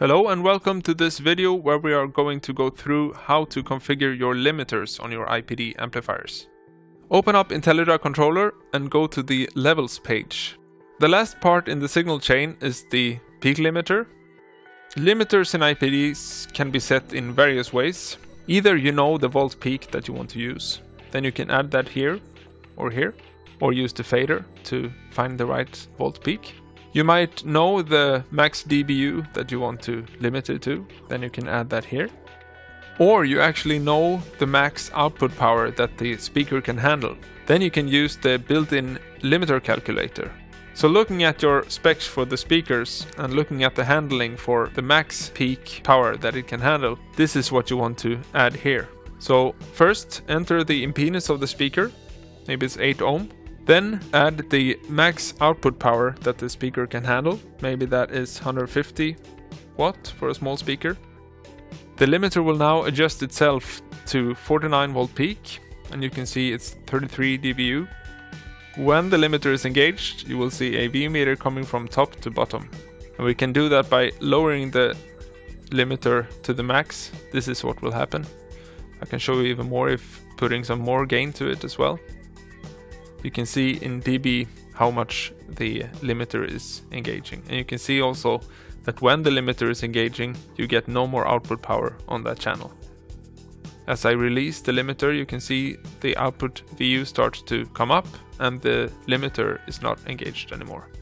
Hello and welcome to this video where we are going to go through how to configure your limiters on your IPD amplifiers. Open up IntelliDrive Controller and go to the Levels page. The last part in the signal chain is the peak limiter. Limiters in IPDs can be set in various ways. Either you know the volt peak that you want to use, then you can add that here, or use the fader to find the right volt peak. You might know the max dBu that you want to limit it to, then you can add that here. Or you actually know the max output power that the speaker can handle, then you can use the built-in limiter calculator. So looking at your specs for the speakers and looking at the handling for the max peak power that it can handle, this is what you want to add here. So first enter the impedance of the speaker, maybe it's 8 ohm. Then add the max output power that the speaker can handle, maybe that is 150 watt for a small speaker. The limiter will now adjust itself to 49 volt peak, and you can see it's 33 dBu. When the limiter is engaged, you will see a VU meter coming from top to bottom. And we can do that by lowering the limiter to the max. This is what will happen. I can show you even more if putting some more gain to it as well. You can see in dB how much the limiter is engaging. And you can see also that when the limiter is engaging, you get no more output power on that channel. As I release the limiter, you can see the output VU starts to come up and the limiter is not engaged anymore.